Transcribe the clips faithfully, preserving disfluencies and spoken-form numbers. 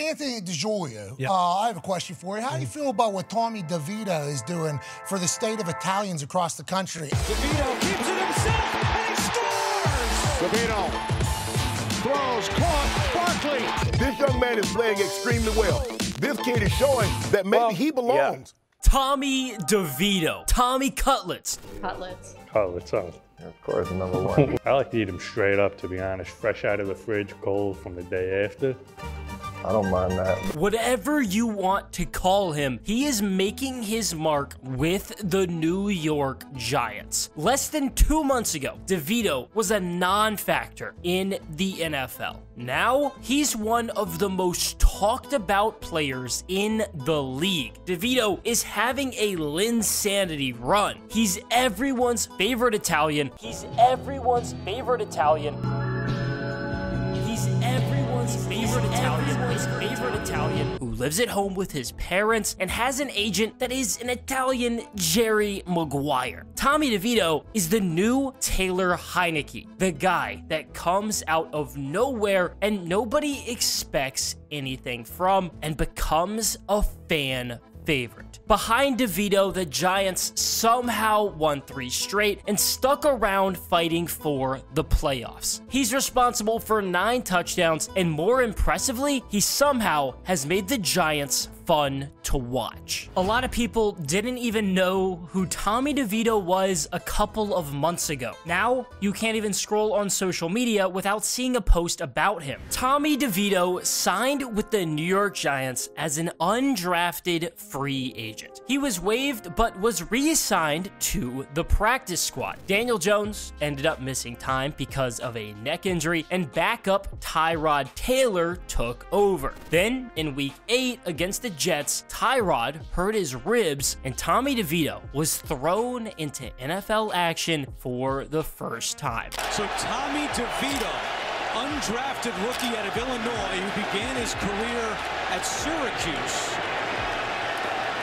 Anthony DiGiulio, yep. uh, I have a question for you. How do you feel about what Tommy DeVito is doing for the state of Italians across the country? DeVito keeps it himself, and he scores! DeVito throws, caught, Barkley. This young man is playing extremely well. This kid is showing that maybe well, he belongs. Yeah. Tommy DeVito. Tommy Cutlets. Cutlets. Cutlets, oh. Of course, number one. I like to eat them straight up, to be honest. Fresh out of the fridge, cold from the day after. I don't mind that. Whatever you want to call him, he is making his mark with the New York Giants. Less than two months ago, DeVito was a non-factor in the N F L. Now, he's one of the most talked about players in the league. DeVito is having a Linsanity run. He's everyone's favorite Italian. He's everyone's favorite Italian. He's everyone's favorite Italian, his favorite Italian, who lives at home with his parents and has an agent that is an Italian Jerry Maguire. Tommy DeVito is the new Taylor Heineke, the guy that comes out of nowhere and nobody expects anything from and becomes a fan favorite. Behind DeVito, the Giants somehow won three straight and stuck around fighting for the playoffs. He's responsible for nine touchdowns, and more impressively, he somehow has made the Giants fun to watch. A lot of people didn't even know who Tommy DeVito was a couple of months ago. Now, you can't even scroll on social media without seeing a post about him. Tommy DeVito signed with the New York Giants as an undrafted free agent. He was waived, but was reassigned to the practice squad. Daniel Jones ended up missing time because of a neck injury, and backup Tyrod Taylor took over. Then, in week eight against the Jets, Tyrod hurt his ribs, and Tommy DeVito was thrown into N F L action for the first time. So Tommy DeVito, undrafted rookie out of Illinois, who began his career at Syracuse,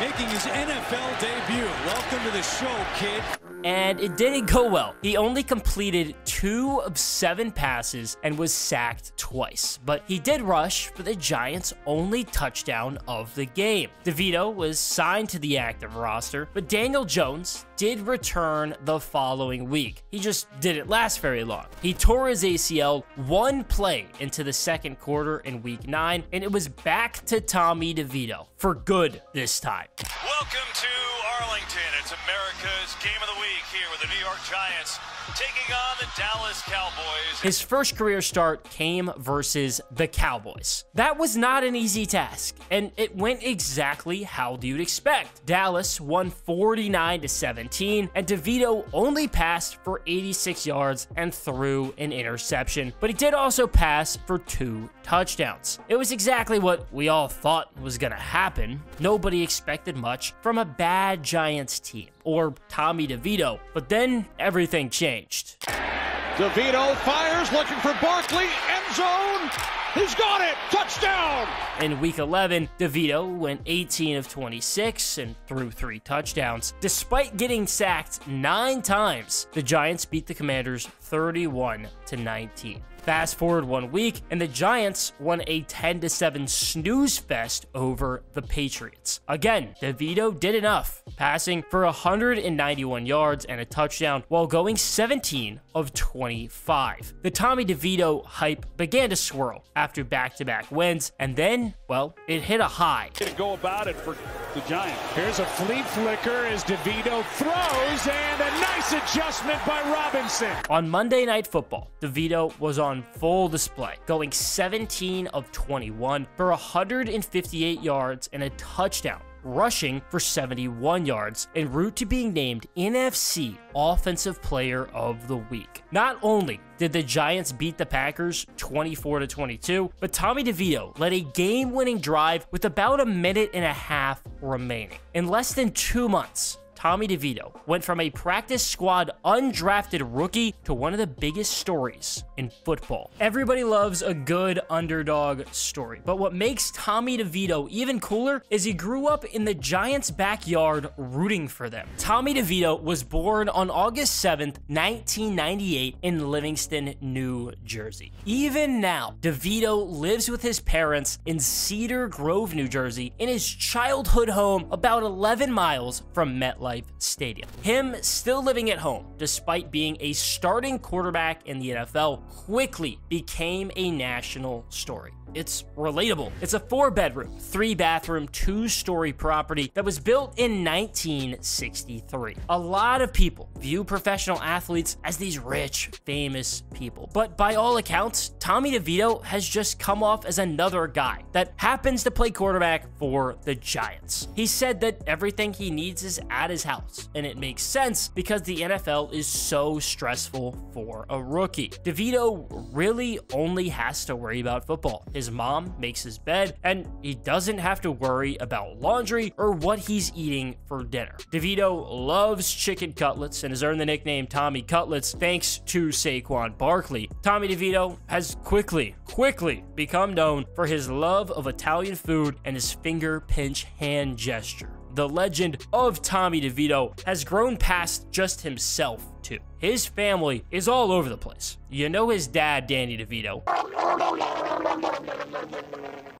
making his N F L debut. Welcome to the show, kid. And it didn't go well. He only completed two of seven passes and was sacked twice. But he did rush for the Giants' only touchdown of the game. DeVito was signed to the active roster, but Daniel Jones did return the following week. He just didn't last very long. He tore his A C L one play into the second quarter in week nine, and it was back to Tommy DeVito for good this time. Welcome to Arlington. It's America's Game of the Week here with the New York Giants taking on the Dallas Cowboys. His first career start came versus the Cowboys. That was not an easy task, and it went exactly how you'd expect. Dallas won forty-nine to seventeen, and DeVito only passed for eighty-six yards and threw an interception, but he did also pass for two touchdowns. It was exactly what we all thought was gonna happen. Nobody expected much from a bad Giants team or Tommy DeVito, but then everything changed. DeVito fires, looking for Barkley, end zone, he's got it, touchdown! In week eleven, DeVito went eighteen of twenty-six and threw three touchdowns. Despite getting sacked nine times, the Giants beat the Commanders thirty-one to nineteen. Fast forward one week, and the Giants won a ten to seven snooze fest over the Patriots. Again, DeVito did enough, passing for one hundred ninety-one yards and a touchdown while going seventeen of twenty-five. The Tommy DeVito hype began to swirl after back-to-back wins, and then, well, it hit a high. To go about it for the Giants. Here's a flea flicker as DeVito throws, and a nice adjustment by Robinson. On Monday Night Football, DeVito was on on full display, going seventeen of twenty-one for one hundred fifty-eight yards and a touchdown, rushing for seventy-one yards, en route to being named N F C Offensive Player of the Week. Not only did the Giants beat the Packers twenty-four to twenty-two, but Tommy DeVito led a game-winning drive with about a minute and a half remaining. In less than two months, Tommy DeVito went from a practice squad undrafted rookie to one of the biggest stories in football. Everybody loves a good underdog story, but what makes Tommy DeVito even cooler is he grew up in the Giants' backyard rooting for them. Tommy DeVito was born on August seventh, nineteen ninety-eight in Livingston, New Jersey. Even now, DeVito lives with his parents in Cedar Grove, New Jersey, in his childhood home about eleven miles from MetLife Stadium. Him still living at home, despite being a starting quarterback in the N F L, quickly became a national story. It's relatable. It's a four-bedroom, three-bathroom, two-story property that was built in nineteen sixty-three. A lot of people view professional athletes as these rich, famous people. But by all accounts, Tommy DeVito has just come off as another guy that happens to play quarterback for the Giants. He said that everything he needs is at his house, and it makes sense because the N F L is so stressful for a rookie. DeVito really only has to worry about football. His mom makes his bed, and he doesn't have to worry about laundry or what he's eating for dinner. DeVito loves chicken cutlets and has earned the nickname Tommy Cutlets thanks to Saquon Barkley. Tommy DeVito has quickly, quickly become known for his love of Italian food and his finger pinch hand gesture. The legend of Tommy DeVito has grown past just himself, too. His family is all over the place. You know his dad, Danny DeVito.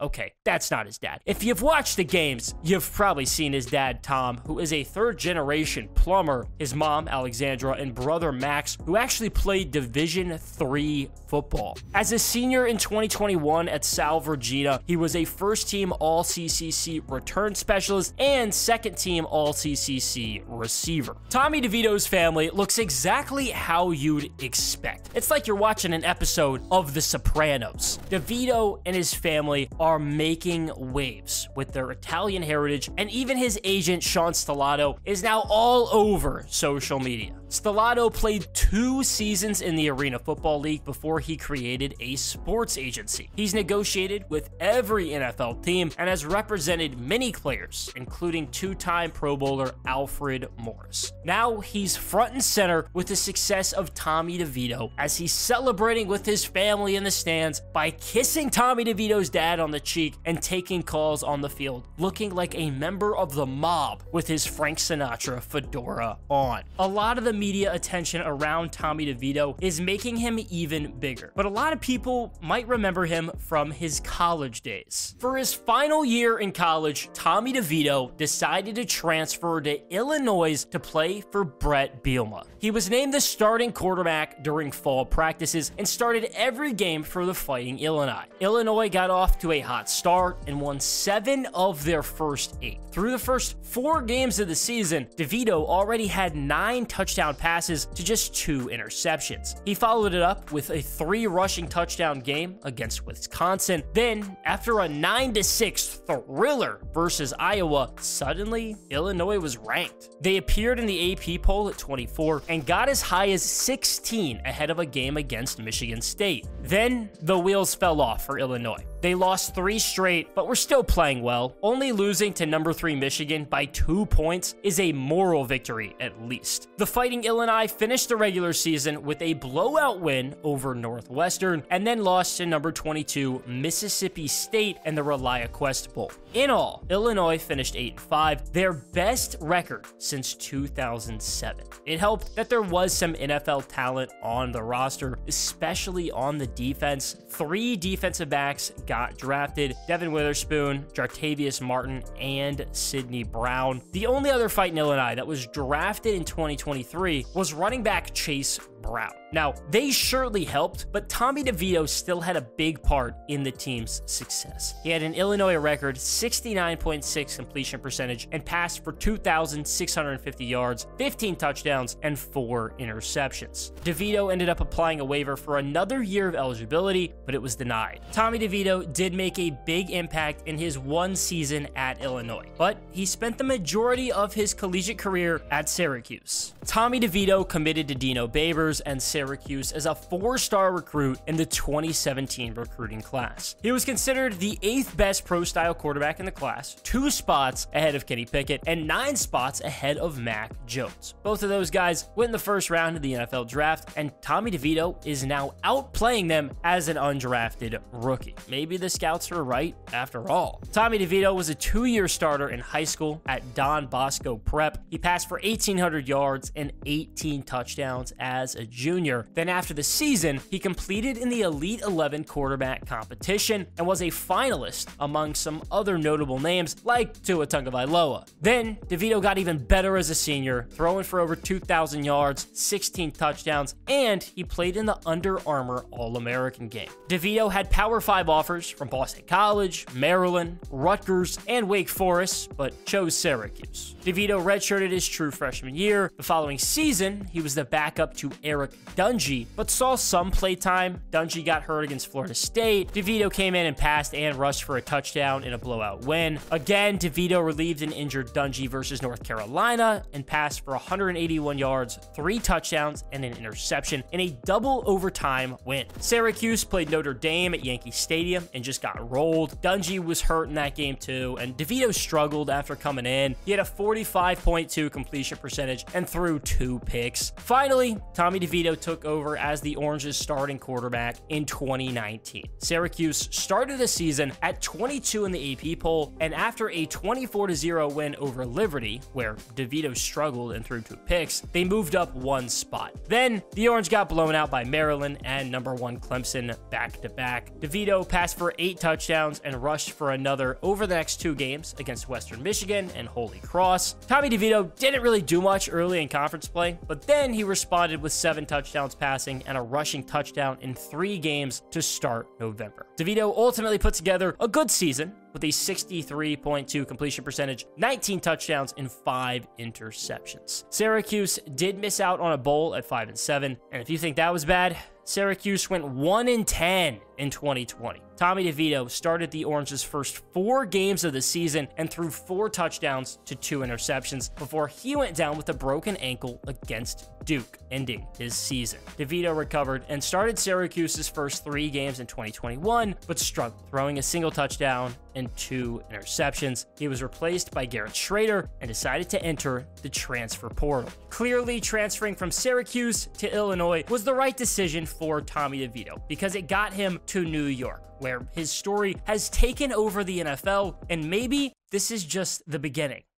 Okay, that's not his dad. If you've watched the games, you've probably seen his dad, Tom, who is a third-generation plumber, his mom, Alexandra, and brother, Max, who actually played Division three football. As a senior in twenty twenty-one at Sal Vergina, he was a first-team All C C C return specialist and second-team All C C C receiver. Tommy DeVito's family looks exactly how you'd expect. It's like you're watching an episode of The Sopranos. DeVito and his family are are making waves with their Italian heritage, and even his agent, Sean Stellato, is now all over social media. Stellato played two seasons in the Arena Football League before he created a sports agency. He's negotiated with every N F L team and has represented many players, including two-time Pro Bowler Alfred Morris. Now he's front and center with the success of Tommy DeVito as he's celebrating with his family in the stands by kissing Tommy DeVito's dad on the cheek and taking calls on the field, looking like a member of the mob with his Frank Sinatra fedora on. A lot of the media attention around Tommy DeVito is making him even bigger, but a lot of people might remember him from his college days. For his final year in college, Tommy DeVito decided to transfer to Illinois to play for Brett Bielma. He was named the starting quarterback during fall practices and started every game for the Fighting Illini. Illinois got off to a hot start and won seven of their first eight. Through the first four games of the season, DeVito already had nine touchdowns passes to just two interceptions. He followed it up with a three rushing touchdown game against Wisconsin. Then, after a nine to six thriller versus Iowa, suddenly Illinois was ranked. They appeared in the A P poll at twenty-four and got as high as sixteen ahead of a game against Michigan State. Then, the wheels fell off for Illinois. They lost three straight, but were still playing well. Only losing to number three Michigan by two points is a moral victory, at least. The Fighting Illini finished the regular season with a blowout win over Northwestern, and then lost to number twenty-two Mississippi State in the ReliaQuest Bowl. In all, Illinois finished eight and five, their best record since two thousand seven. It helped that there was some N F L talent on the roster, especially on the defense. Three defensive backs got drafted: Devin Witherspoon, Jartavius Martin, and Sydney Brown. The only other Fighting Illini that was drafted in twenty twenty-three was running back Chase Brown. Now, they surely helped, but Tommy DeVito still had a big part in the team's success. He had an Illinois record sixty-nine point six completion percentage and passed for two thousand six hundred fifty yards, fifteen touchdowns, and four interceptions. DeVito ended up applying a waiver for another year of eligibility, but it was denied. Tommy DeVito did make a big impact in his one season at Illinois, but he spent the majority of his collegiate career at Syracuse. Tommy DeVito committed to Dino Babers and Syracuse Syracuse as a four-star recruit in the twenty seventeen recruiting class. He was considered the eighth best pro-style quarterback in the class, two spots ahead of Kenny Pickett, and nine spots ahead of Mac Jones. Both of those guys went in the first round of the N F L draft, and Tommy DeVito is now outplaying them as an undrafted rookie. Maybe the scouts are right after all. Tommy DeVito was a two-year starter in high school at Don Bosco Prep. He passed for eighteen hundred yards and eighteen touchdowns as a junior. Then after the season, he competed in the Elite eleven quarterback competition and was a finalist among some other notable names like Tua Tagovailoa. Then DeVito got even better as a senior, throwing for over two thousand yards, sixteen touchdowns, and he played in the Under Armour All-American game. DeVito had Power five offers from Boston College, Maryland, Rutgers, and Wake Forest, but chose Syracuse. DeVito redshirted his true freshman year. The following season, he was the backup to Eric Dungy, but saw some play time. Dungy got hurt against Florida State. DeVito came in and passed and rushed for a touchdown in a blowout win. Again, DeVito relieved an injured Dungy versus North Carolina and passed for one hundred eighty-one yards, three touchdowns, and an interception in a double overtime win. Syracuse played Notre Dame at Yankee Stadium and just got rolled. Dungy was hurt in that game too, and DeVito struggled after coming in. He had a forty-five point two completion percentage and threw two picks. Finally, Tommy DeVito took over as the Orange's starting quarterback in twenty nineteen. Syracuse started the season at twenty-two in the A P poll, and after a twenty-four to zero win over Liberty, where DeVito struggled and threw two picks, they moved up one spot. Then the Orange got blown out by Maryland and number one Clemson back-to-back. DeVito passed for eight touchdowns touchdowns and rushed for another over the next two games against Western Michigan and Holy Cross. Tommy DeVito didn't really do much early in conference play, but then he responded with seven touchdowns passing and a rushing touchdown in three games to start November. DeVito ultimately put together a good season with a sixty-three point two completion percentage, nineteen touchdowns, and five interceptions. Syracuse did miss out on a bowl at five and seven, and if you think that was bad, Syracuse went one and ten in twenty twenty. Tommy DeVito started the Orange's first four games of the season and threw four touchdowns to two interceptions before he went down with a broken ankle against Duke, ending his season. DeVito recovered and started Syracuse's first three games in twenty twenty-one, but struggled, throwing a single touchdown and two interceptions. He was replaced by Garrett Schrader and decided to enter the transfer portal. Clearly, transferring from Syracuse to Illinois was the right decision for Tommy DeVito because it got him to New York, where his story has taken over the N F L, and maybe this is just the beginning.